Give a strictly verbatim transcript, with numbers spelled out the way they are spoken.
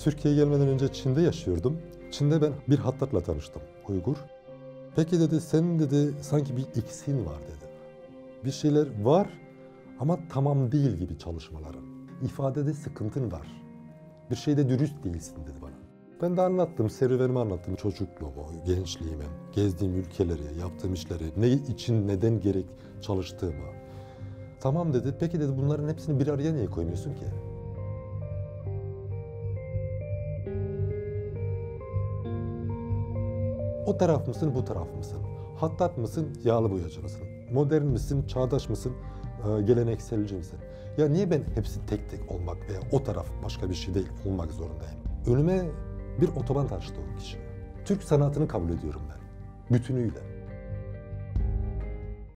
Türkiye'ye gelmeden önce Çin'de yaşıyordum. Çin'de ben bir hattatla tanıştım, Uygur. Peki dedi, senin dedi sanki bir iksin var dedi. Bir şeyler var ama tamam değil gibi çalışmaların. İfadede sıkıntın var. Bir şeyde dürüst değilsin dedi bana. Ben de anlattım, serüvenimi anlattım. Çocukluğumu, gençliğimi, gezdiğim ülkeleri, yaptığım işleri, ne için, neden gerek çalıştığımı. Tamam dedi, peki dedi bunların hepsini bir araya niye koymuyorsun ki? O taraf mısın, bu taraf mısın? Hattat mısın, yağlı boyacı mısın? Modern misin, çağdaş mısın, gelenekselci misin? Ya niye ben hepsi tek tek olmak veya o taraf başka bir şey değil olmak zorundayım? Önüme bir otoban taştı o kişi. Türk sanatını kabul ediyorum ben, bütünüyle.